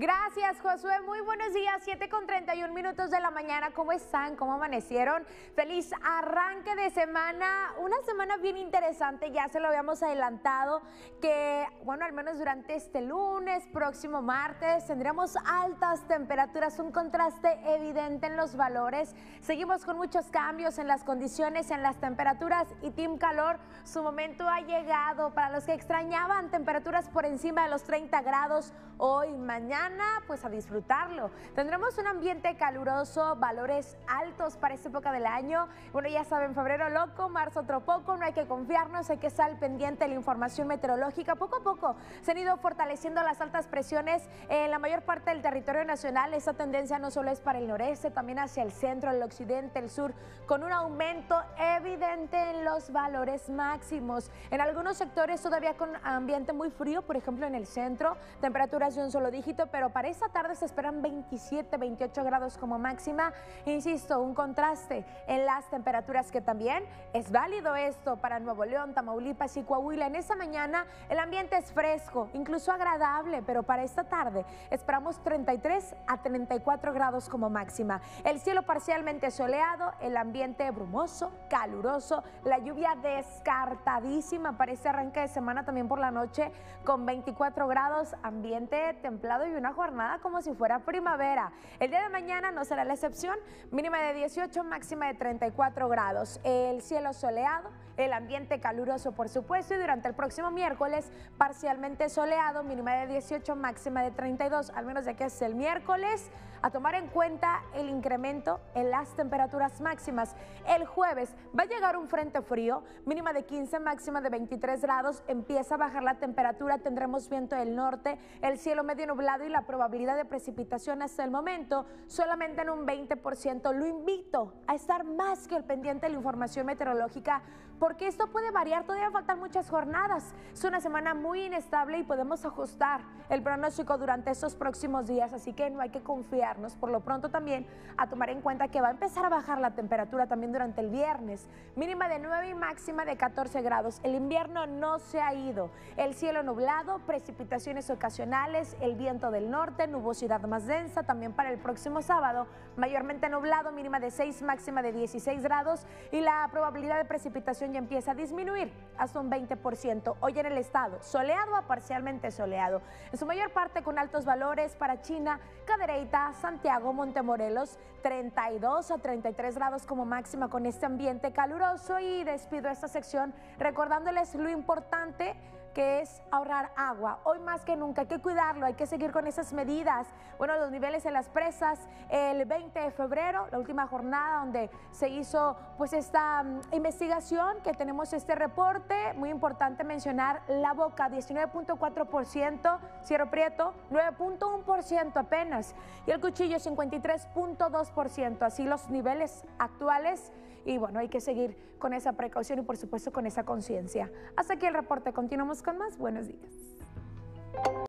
Gracias, Josué. Muy buenos días, 7:31 de la mañana. ¿Cómo están? ¿Cómo amanecieron? Feliz arranque de semana. Una semana bien interesante, ya se lo habíamos adelantado, que, bueno, al menos durante este lunes, próximo martes, tendremos altas temperaturas, un contraste evidente en los valores. Seguimos con muchos cambios en las condiciones, en las temperaturas, y Team Calor, su momento ha llegado. Para los que extrañaban temperaturas por encima de los 30 grados, hoy, mañana, pues a disfrutarlo. Tendremos un ambiente caluroso, valores altos para esta época del año. Bueno, ya saben, febrero loco, marzo otro poco, no hay que confiarnos, hay que estar pendiente de la información meteorológica. Poco a poco se han ido fortaleciendo las altas presiones en la mayor parte del territorio nacional. Esta tendencia no solo es para el noreste, también hacia el centro, el occidente, el sur, con un aumento evidente en los valores máximos. En algunos sectores todavía con ambiente muy frío, por ejemplo en el centro, temperaturas de un solo dígito, pero para esta tarde se esperan 27, 28 grados como máxima. Insisto, un contraste en las temperaturas, que también es válido esto para Nuevo León, Tamaulipas y Coahuila. En esta mañana el ambiente es fresco, incluso agradable, pero para esta tarde esperamos 33 a 34 grados como máxima. El cielo parcialmente soleado, el ambiente brumoso, caluroso, la lluvia descartadísima para este arranque de semana, también por la noche con 24 grados, ambiente templado y una jornada como si fuera primavera. El día de mañana no será la excepción, mínima de 18, máxima de 34 grados. El cielo soleado, el ambiente caluroso por supuesto, y durante el próximo miércoles parcialmente soleado, mínima de 18, máxima de 32, al menos de que es el miércoles. A tomar en cuenta el incremento en las temperaturas máximas. El jueves va a llegar un frente frío, mínima de 15, máxima de 23 grados, empieza a bajar la temperatura, tendremos viento del norte, el cielo medio nublado y la probabilidad de precipitación hasta el momento solamente en un 20%. Lo invito a estar más que al pendiente de la información meteorológica, porque esto puede variar, todavía faltan muchas jornadas. Es una semana muy inestable y podemos ajustar el pronóstico durante estos próximos días, así que no hay que confiar. Por lo pronto también a tomar en cuenta que va a empezar a bajar la temperatura también durante el viernes, mínima de 9 y máxima de 14 grados. El invierno no se ha ido, el cielo nublado, precipitaciones ocasionales, el viento del norte, nubosidad más densa también para el próximo sábado, mayormente nublado, mínima de 6, máxima de 16 grados, y la probabilidad de precipitación ya empieza a disminuir hasta un 20%. Hoy en el estado, soleado a parcialmente soleado, en su mayor parte con altos valores para China, Cadereyta, Santiago, Montemorelos, 32 a 33 grados como máxima con este ambiente caluroso. Y despido esta sección recordándoles lo importante que es ahorrar agua. Hoy más que nunca hay que cuidarlo, hay que seguir con esas medidas. Bueno, los niveles en las presas, el 20 de febrero, la última jornada donde se hizo pues esta investigación, que tenemos este reporte, muy importante mencionar La Boca, 19.4%, Cierro Prieto, 9.1% apenas, y El Cuchillo, 53.2%, así los niveles actuales. Y bueno, hay que seguir con esa precaución y por supuesto con esa conciencia. Hasta aquí el reporte, continuamos con más. Buenos días.